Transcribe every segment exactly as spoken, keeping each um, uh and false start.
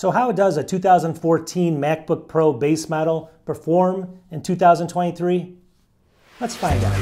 So how does a two thousand fourteen MacBook Pro base model perform in two thousand twenty-three? Let's find out.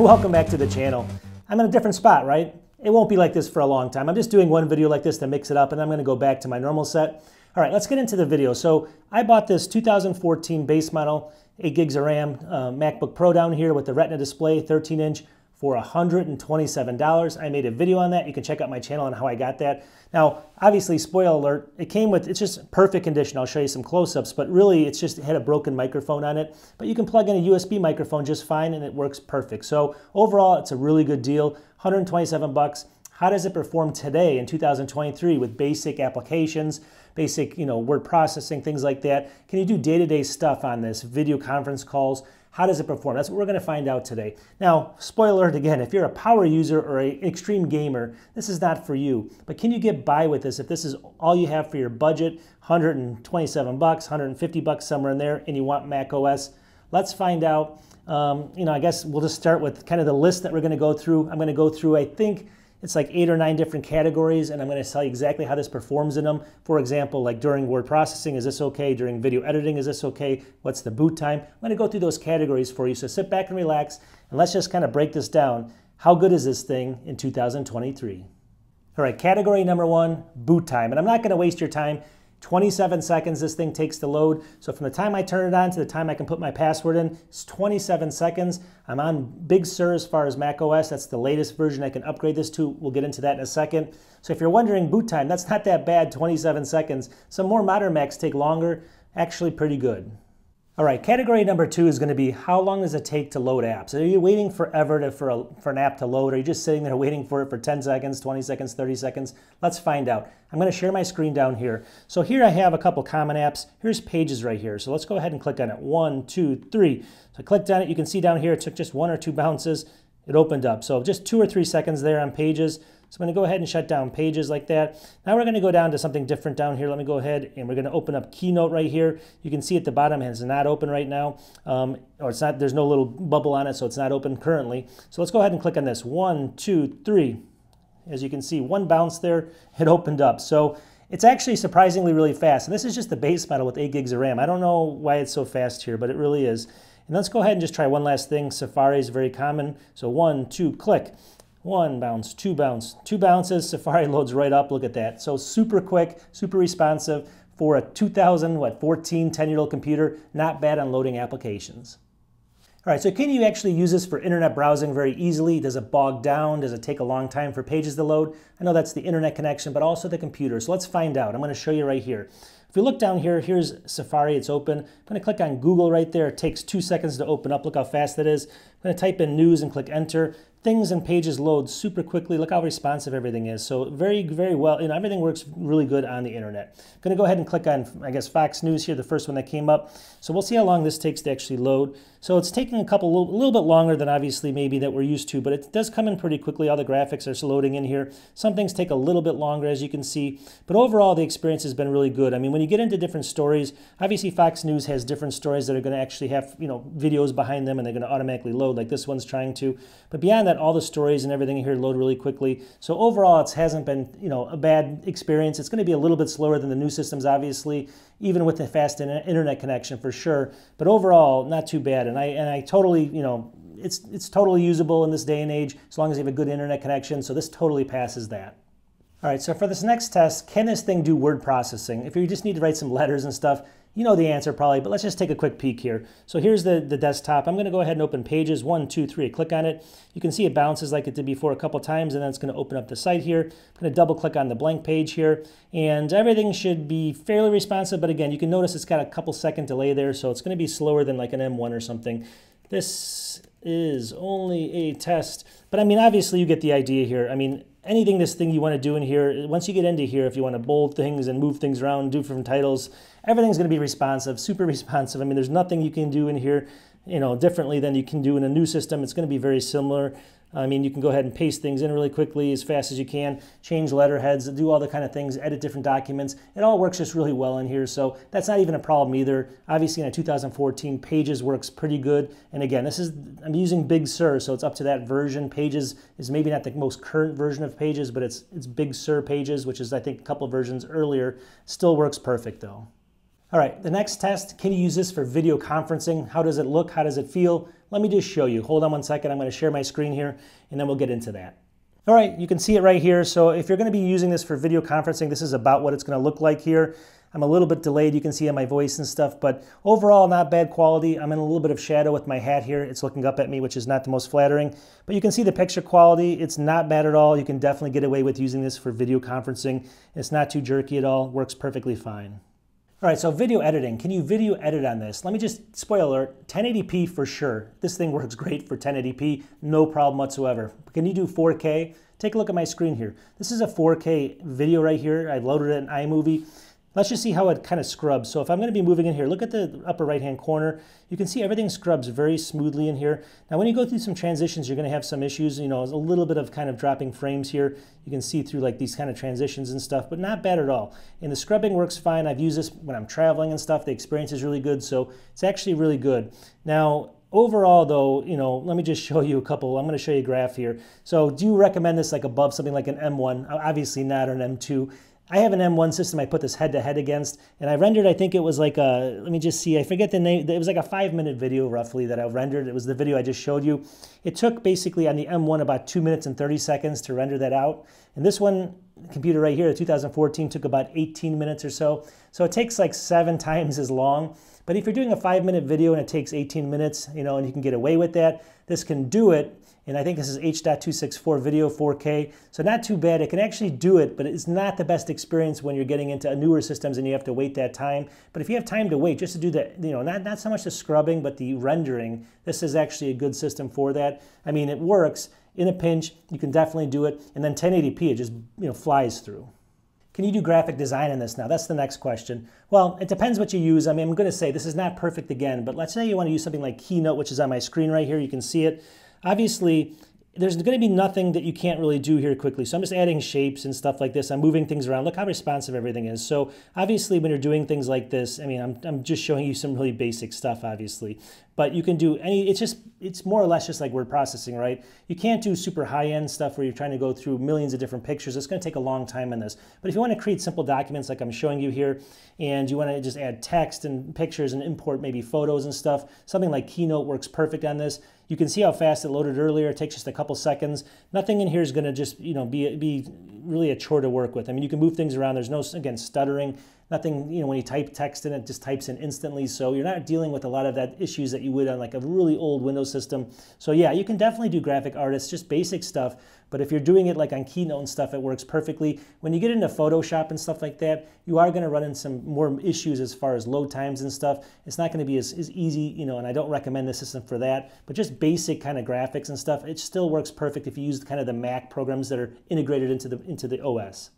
Welcome back to the channel. I'm in a different spot, right? It won't be like this for a long time. I'm just doing one video like this to mix it up, and I'm gonna go back to my normal set. All right, let's get into the video. So I bought this two thousand fourteen base model, eight gigs of RAM uh, MacBook Pro down here with the Retina display, thirteen inch, for one hundred twenty-seven dollars. I made a video on that. You can check out my channel on how I got that. Now, obviously, spoiler alert, it came with, it's just perfect condition. I'll show you some close-ups, but really it's just it had a broken microphone on it, but you can plug in a U S B microphone just fine and it works perfect. So overall, it's a really good deal, one hundred twenty-seven bucks. How does it perform today in two thousand twenty-three with basic applications, basic, you know, word processing, things like that? Can you do day-to-day stuff on this, video conference calls? How does it perform? That's what we're gonna find out today. Now, spoiler alert again, if you're a power user or an extreme gamer, this is not for you. But can you get by with this if this is all you have for your budget, one hundred twenty-seven bucks, one hundred fifty bucks, somewhere in there, and you want macOS? Let's find out. Um, you know, I guess we'll just start with kind of the list that we're gonna go through. I'm gonna go through, I think, it's like eight or nine different categories, and I'm gonna tell you exactly how this performs in them. For example, like during word processing, is this okay? During video editing, is this okay? What's the boot time? I'm gonna go through those categories for you, so sit back and relax, and let's just kind of break this down. How good is this thing in two thousand twenty-three? All right, category number one, boot time. And I'm not gonna waste your time. twenty-seven seconds this thing takes to load. So from the time I turn it on to the time I can put my password in, it's twenty-seven seconds. I'm on Big Sur as far as macOS. That's the latest version I can upgrade this to. We'll get into that in a second. So if you're wondering boot time, that's not that bad, twenty-seven seconds. Some more modern Macs take longer, actually pretty good. All right, category number two is gonna be how long does it take to load apps? Are you waiting forever to, for, a, for an app to load? Or are you just sitting there waiting for it for ten seconds, twenty seconds, thirty seconds? Let's find out. I'm gonna share my screen down here. So here I have a couple common apps. Here's Pages right here. So let's go ahead and click on it. One, two, three. So I clicked on it. You can see down here it took just one or two bounces. It opened up. So just two or three seconds there on Pages. So I'm gonna go ahead and shut down Pages like that. Now we're gonna go down to something different down here. Let me go ahead and we're gonna open up Keynote right here. You can see at the bottom it's not open right now, um, or it's not, there's no little bubble on it, so it's not open currently. So let's go ahead and click on this. One, two, three. As you can see, one bounce there, it opened up. So it's actually surprisingly really fast. And this is just the base model with eight gigs of RAM. I don't know why it's so fast here, but it really is. And let's go ahead and just try one last thing. Safari is very common. So one, two, click. One bounce, two bounce, two bounces, Safari loads right up, look at that. So super quick, super responsive for a two thousand, what, fourteen, ten-year-old computer, not bad on loading applications. All right, so can you actually use this for internet browsing very easily? Does it bog down? Does it take a long time for Pages to load? I know that's the internet connection, but also the computer, so let's find out. I'm gonna show you right here. If we look down here, here's Safari, it's open. I'm gonna click on Google right there. It takes two seconds to open up. Look how fast that is. I'm gonna type in news and click enter. Things and Pages load super quickly. Look how responsive everything is. So very, very well, you know, everything works really good on the internet. I'm gonna go ahead and click on, I guess, Fox News here, the first one that came up. So we'll see how long this takes to actually load. So it's taking a couple, a little bit longer than obviously maybe that we're used to, but it does come in pretty quickly. All the graphics are loading in here. Some things take a little bit longer, as you can see, but overall the experience has been really good. I mean, when When you get into different stories, obviously Fox News has different stories that are going to actually have, you know, videos behind them, and they're going to automatically load like this one's trying to. But beyond that, all the stories and everything here load really quickly. So overall, it hasn't been, you know, a bad experience. It's going to be a little bit slower than the new systems, obviously, even with the fast internet connection for sure. But overall, not too bad. And I and I totally, you know, it's it's totally usable in this day and age as long as you have a good internet connection. So this totally passes that. All right, so for this next test, can this thing do word processing? If you just need to write some letters and stuff, you know the answer probably, but let's just take a quick peek here. So here's the, the desktop. I'm gonna go ahead and open Pages, one, two, three, click on it. You can see it bounces like it did before a couple times, and then it's gonna open up the site here. I'm gonna double click on the blank page here, and everything should be fairly responsive, but again, you can notice it's got a couple second delay there, so it's gonna be slower than like an M one or something. This is only a test, but I mean, obviously you get the idea here. I mean, anything this thing you want to do in here, once you get into here, if you want to bold things and move things around, do different titles, everything's going to be responsive, super responsive. I mean, there's nothing you can do in here, you know, differently than you can do in a new system. It's going to be very similar. I mean, you can go ahead and paste things in really quickly, as fast as you can, change letterheads, do all the kind of things, edit different documents. It all works just really well in here, so that's not even a problem either. Obviously, in a two thousand fourteen, Pages works pretty good. And again, this is, I'm using Big Sur, so it's up to that version. Pages is maybe not the most current version of Pages, but it's, it's Big Sur Pages, which is, I think, a couple of versions earlier. Still works perfect, though. All right, the next test, can you use this for video conferencing? How does it look? How does it feel? Let me just show you. Hold on one second. I'm going to share my screen here, and then we'll get into that. All right, you can see it right here. So if you're going to be using this for video conferencing, this is about what it's going to look like here. I'm a little bit delayed, you can see on my voice and stuff, but overall not bad quality. I'm in a little bit of shadow with my hat here. It's looking up at me, which is not the most flattering, but you can see the picture quality. It's not bad at all. You can definitely get away with using this for video conferencing. It's not too jerky at all. Works perfectly fine. All right, so video editing. Can you video edit on this? Let me just, spoiler alert, ten eighty p for sure. This thing works great for ten eighty p, no problem whatsoever. Can you do four K? Take a look at my screen here. This is a four K video right here. I loaded it in iMovie. Let's just see how it kind of scrubs. So if I'm going to be moving in here, look at the upper right-hand corner. You can see everything scrubs very smoothly in here. Now, when you go through some transitions, you're going to have some issues. You know, a little bit of kind of dropping frames here. You can see through like these kind of transitions and stuff, but not bad at all. And the scrubbing works fine. I've used this when I'm traveling and stuff. The experience is really good, so it's actually really good. Now, overall, though, you know, let me just show you a couple. I'm going to show you a graph here. So do you recommend this like above something like an M one? Obviously not, or an M two. I have an M one system I put this head-to-head against, and I rendered, I think it was like a, let me just see, I forget the name, it was like a five-minute video roughly that I rendered. It was the video I just showed you. It took basically on the M one about two minutes and thirty seconds to render that out. And this one, computer right here, the two thousand fourteen, took about eighteen minutes or so. So it takes like seven times as long. But if you're doing a five-minute video and it takes eighteen minutes, you know, and you can get away with that, this can do it. And I think this is H point two six four video four K, so not too bad. It can actually do it, but it's not the best experience when you're getting into newer systems and you have to wait that time. But if you have time to wait just to do that, you know, not, not so much the scrubbing, but the rendering, this is actually a good system for that. I mean, it works. In a pinch, you can definitely do it. And then ten eighty p, it just, you know, flies through. Can you do graphic design in this now? That's the next question. Well, it depends what you use. I mean, I'm going to say this is not perfect again, but let's say you want to use something like Keynote, which is on my screen right here. You can see it. Obviously, there's going to be nothing that you can't really do here quickly. So I'm just adding shapes and stuff like this. I'm moving things around. Look how responsive everything is. So obviously when you're doing things like this, I mean, I'm, I'm just showing you some really basic stuff, obviously. But you can do any, it's just, it's more or less just like word processing, right? You can't do super high-end stuff where you're trying to go through millions of different pictures. It's going to take a long time in this. But if you want to create simple documents like I'm showing you here, and you want to just add text and pictures and import maybe photos and stuff, something like Keynote works perfect on this. You can see how fast it loaded earlier. It takes just a couple seconds. Nothing in here is going to just, you know, be be really a chore to work with. I mean, you can move things around. There's no, again, stuttering. Nothing, you know, when you type text in, it just types in instantly. So you're not dealing with a lot of that issues that you would on like a really old Windows system. So yeah, you can definitely do graphic artists, just basic stuff. But if you're doing it like on Keynote and stuff, it works perfectly. When you get into Photoshop and stuff like that, you are going to run into some more issues as far as load times and stuff. It's not going to be as, as easy, you know, and I don't recommend this system for that. But just basic kind of graphics and stuff, it still works perfect if you use kind of the Mac programs that are integrated into the, into the O S.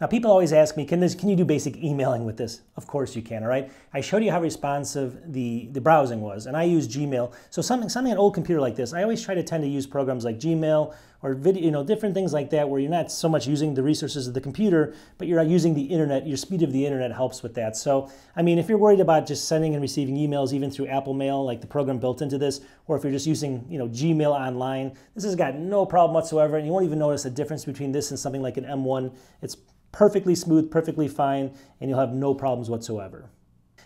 Now, people always ask me, can, this, can you do basic emailing with this? Of course you can, all right? I showed you how responsive the, the browsing was, and I use Gmail. So something, something an old computer like this, I always try to tend to use programs like Gmail or video, you know, different things like that where you're not so much using the resources of the computer, but you're using the internet. Your speed of the internet helps with that. So, I mean, if you're worried about just sending and receiving emails even through Apple Mail, like the program built into this, or if you're just using, you know, Gmail online, this has got no problem whatsoever, and you won't even notice a difference between this and something like an M one. It's perfectly smooth, perfectly fine, and you'll have no problems whatsoever.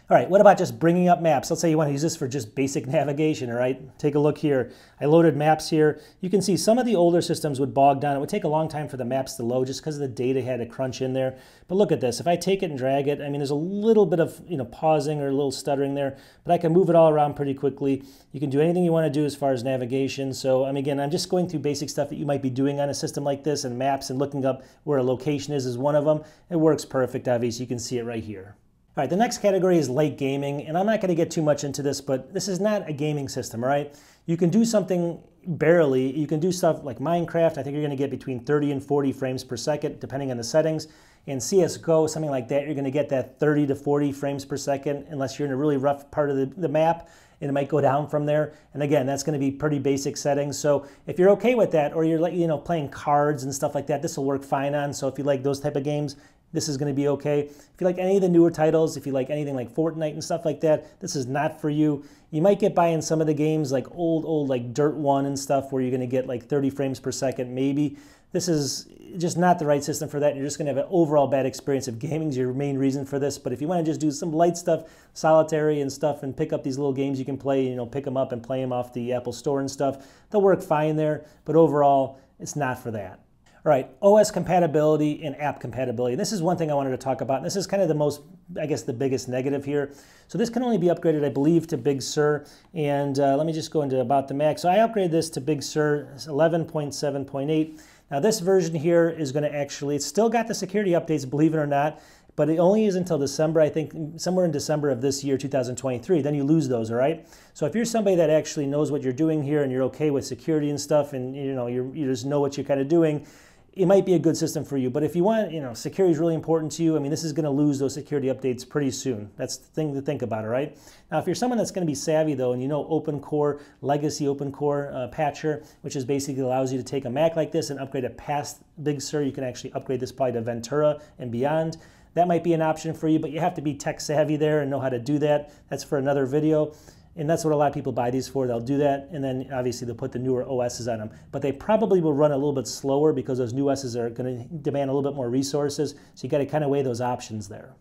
All right, what about just bringing up maps? Let's say you want to use this for just basic navigation, all right? Take a look here. I loaded maps here. You can see some of the older systems would bog down. It would take a long time for the maps to load just because the data had to crunch in there. But look at this. If I take it and drag it, I mean, there's a little bit of, you know, pausing or a little stuttering there, but I can move it all around pretty quickly. You can do anything you want to do as far as navigation. So, I mean, again, I'm just going through basic stuff that you might be doing on a system like this, and maps and looking up where a location is is one of them. It works perfect, obviously. You can see it right here. All right, the next category is light gaming, and I'm not going to get too much into this, but this is not a gaming system, all right? You can do something barely. You can do stuff like Minecraft. I think you're going to get between thirty and forty frames per second, depending on the settings. In C S G O, something like that, you're going to get that thirty to forty frames per second unless you're in a really rough part of the, the map. and it might go down from there. And again, that's going to be pretty basic settings. So if you're okay with that, or you're, you know, playing cards and stuff like that, this will work fine on. So if you like those type of games, this is going to be okay. If you like any of the newer titles, if you like anything like Fortnite and stuff like that, this is not for you. You might get by in some of the games like old, old like Dirt One and stuff where you're going to get like thirty frames per second maybe. This is just not the right system for that. You're just going to have an overall bad experience of gaming is your main reason for this. But if you want to just do some light stuff, solitary and stuff, and pick up these little games you can play, you know, pick them up and play them off the Apple Store and stuff, they'll work fine there. But overall, it's not for that. All right, O S compatibility and app compatibility. This is one thing I wanted to talk about. This is kind of the most, I guess, the biggest negative here. So this can only be upgraded, I believe, to Big Sur. And uh, let me just go into about the Mac. So I upgraded this to Big Sur eleven point seven point eight. Now this version here is going to actually, it's still got the security updates, believe it or not, but it only is until December, I think, somewhere in December of this year, two thousand twenty-three. Then you lose those, all right? So if you're somebody that actually knows what you're doing here and you're okay with security and stuff and, you know, you're, you just know what you're kind of doing, it might be a good system for you. But if you want, you know, security is really important to you, I mean, this is going to lose those security updates pretty soon. That's the thing to think about, all right? Now, if you're someone that's going to be savvy, though, and you know OpenCore, Legacy OpenCore uh, Patcher, which is basically allows you to take a Mac like this and upgrade it past Big Sur, you can actually upgrade this probably to Ventura and beyond. That might be an option for you, but you have to be tech savvy there and know how to do that. That's for another video. And that's what a lot of people buy these for. They'll do that, and then obviously they'll put the newer O Ss on them. But they probably will run a little bit slower because those new O Ss are going to demand a little bit more resources. So you got to kind of weigh those options there.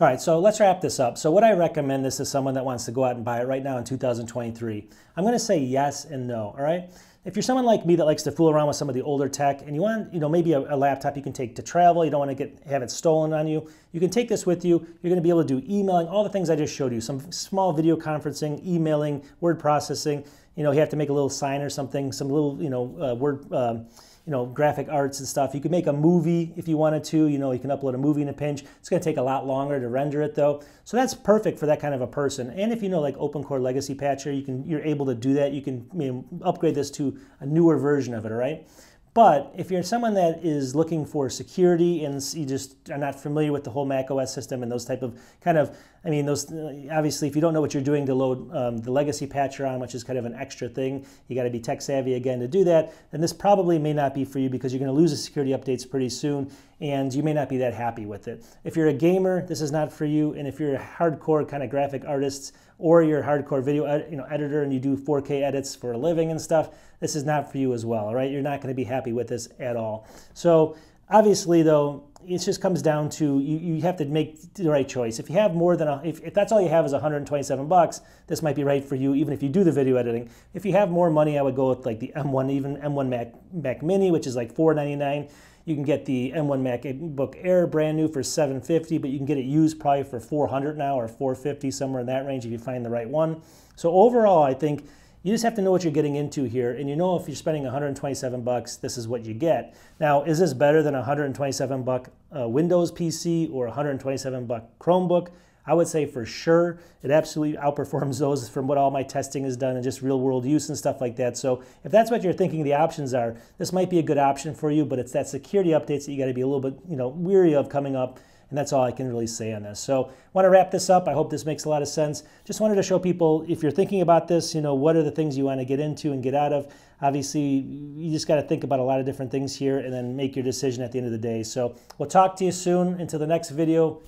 All right, so let's wrap this up. So would I recommend this to someone that wants to go out and buy it right now in two thousand twenty-three? I'm going to say yes and no, all right? If you're someone like me that likes to fool around with some of the older tech and you want, you know, maybe a, a laptop you can take to travel, you don't want to get have it stolen on you, you can take this with you. You're going to be able to do emailing, all the things I just showed you, some small video conferencing, emailing, word processing. You know, you have to make a little sign or something, some little, you know, uh, word, um, you know, graphic arts and stuff. You could make a movie if you wanted to. You know, you can upload a movie in a pinch. It's going to take a lot longer to render it though. So that's perfect for that kind of a person. And if you know like OpenCore Legacy Patcher, you can, you're able to do that. You can, you know, upgrade this to a newer version of it, all right? But if you're someone that is looking for security and you just are not familiar with the whole macOS system and those type of kind of, I mean, those obviously if you don't know what you're doing to load um, the Legacy Patcher on, which is kind of an extra thing, you got to be tech savvy again to do that, then this probably may not be for you because you're going to lose the security updates pretty soon and you may not be that happy with it. If you're a gamer, this is not for you, and if you're a hardcore kind of graphic artist or you're a hardcore video you know, editor and you do four K edits for a living and stuff, this is not for you as well, all right? You're not going to be happy with this at all. So obviously, though, it just comes down to you, you have to make the right choice. If you have more than, a, if, if that's all you have is one hundred twenty-seven bucks, this might be right for you, even if you do the video editing. If you have more money, I would go with like the M one, even M one Mac, Mac Mini, which is like four ninety-nine. You can get the M one MacBook Air brand new for seven fifty, but you can get it used probably for four hundred now or four fifty, somewhere in that range if you find the right one. So overall, I think you just have to know what you're getting into here, and you know if you're spending one hundred twenty-seven bucks, this is what you get. Now, is this better than a one hundred twenty-seven buck uh, Windows P C or a one hundred twenty-seven buck Chromebook? I would say for sure it absolutely outperforms those from what all my testing has done and just real world use and stuff like that. So if that's what you're thinking the options are, this might be a good option for you, but it's that security updates that you got to be a little bit, you know, weary of coming up. And that's all I can really say on this. So I want to wrap this up. I hope this makes a lot of sense. Just wanted to show people, if you're thinking about this, you know, what are the things you want to get into and get out of? Obviously, you just got to think about a lot of different things here and then make your decision at the end of the day. So we'll talk to you soon. Until the next video,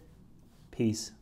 peace.